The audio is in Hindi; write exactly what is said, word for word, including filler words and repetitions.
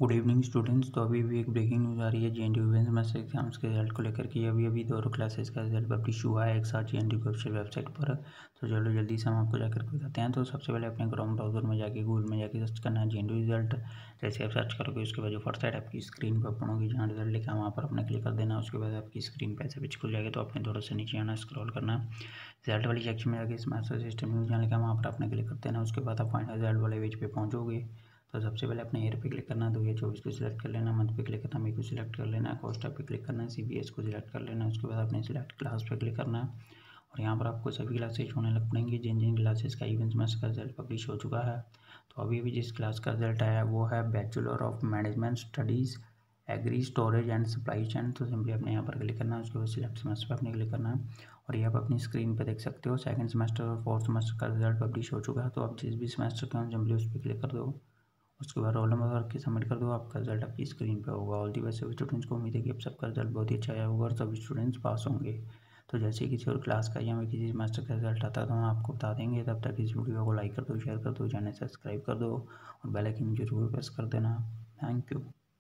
Good evening students. तो अभी भी एक ब्रेकिंग न्यूज़ आ रही है जीएनडीयू वुमेंस मैथ्स एग्जाम्स के रिजल्ट को लेकर कि अभी अभी दोनों क्लासेस का रिजल्ट पब्लिश हुआ है एक साथ जीएनडीयू की वेबसाइट पर। तो चलो जल्दी से हम आपको जाकर बताते हैं। तो सबसे पहले अपने क्रोम ब्राउजर में जाके गूगल में जाके सर्च करना है जीएनडीयू रिजल्ट। जैसे आप सर्च करोगे उसके बाद जो फर्स्ट साइड आपकी स्क्रीन पर पड़ोगी जहाँ रिजल्ट लिखा वहाँ पर अपने क्लिक कर देना। उसके बाद आपकी स्क्रीन पर ऐसे खुल जाएगा तो आपने थोड़ा सा नीचे आना, स्क्रॉल करना, रिजल्ट वाली सेक्शन में जाकर मैथ्स सिस्टम न्यूज़ जहाँ लिखा वहाँ पर अपने क्लिक कर देना। उसके बाद आप फाइनल रिजल्ट वाले पेज पे पहुँचोगे तो सबसे पहले अपने ईयर पे क्लिक करना, दो हज़ार चौबीस को सिलेक्ट कर लेना, मंथ पे क्लिक करना, मे को सिलेक्ट कर लेना, कॉस्ट पे क्लिक करना, सीबीएस को सिलेक्ट कर लेना। उसके बाद अपने सिलेक्ट क्लास पे क्लिक करना और यहाँ पर आपको सभी क्लासेज होने लग पड़ेंगे जिन जिन क्लासेस का इवेंट्स मैथ्स का रिजल्ट पब्लिश हो चुका है। तो अभी भी जिस क्लास का रिजल्ट आया वो है bachelor of management studies agri storage and supply chain. तो सिंपली आपने यहाँ पर क्लिक करना है। उसके बाद सिलेक्ट सेमेस्टर पर आपने क्लिक करना है और ये आप अपनी स्क्रीन पर देख सकते हो सेकंड सेमेस्टर और फोर्थ सेमेस्टर का रिजल्ट पब्लिश हो चुका है। तो आप जिस भी सेमेस्टर के हम सिंपली उस पर क्लिक कर दो, उसके बाद रोल नंबर भर के सबमिट कर दो, आपका रिजल्ट आपकी स्क्रीन पे होगा। ऑल दी बेस्ट सभी स्टूडेंट्स को। उम्मीद है कि आप सबका रिजल्ट बहुत ही अच्छा आया होगा और सभी स्टूडेंट्स पास होंगे। तो जैसे किसी और क्लास का या मैं किसी मास्टर का रिजल्ट आता है तो हम आपको बता देंगे। तब तक इस वीडियो को लाइक कर दो, शेयर कर दो, चैनल सब्सक्राइब कर दो और बेल आइकन जरूर प्रेस कर देना। Thank you.